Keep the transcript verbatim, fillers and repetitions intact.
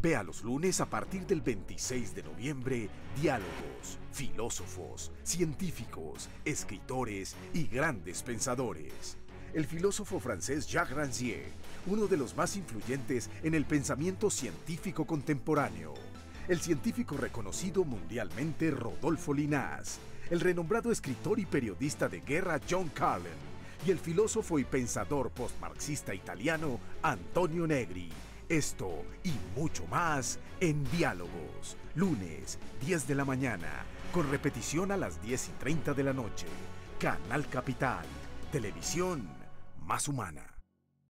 Vea los lunes a partir del veintiséis de noviembre, diálogos, filósofos, científicos, escritores y grandes pensadores. El filósofo francés Jacques Rancière, uno de los más influyentes en el pensamiento científico contemporáneo. El científico reconocido mundialmente Rodolfo Llinás. El renombrado escritor y periodista de guerra John Calin. Y el filósofo y pensador postmarxista italiano Antonio Negri. Esto y mucho más en Diálogos, lunes diez de la mañana, con repetición a las diez y treinta de la noche. Canal Capital, televisión más humana.